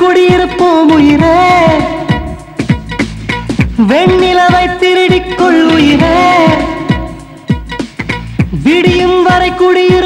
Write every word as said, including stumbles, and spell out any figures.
குடியிருப்போம் உயிரே, வெண்ணிலவை திருடிக்கொள் உயிரே, விடியும் வரை குடியிருப்போம்.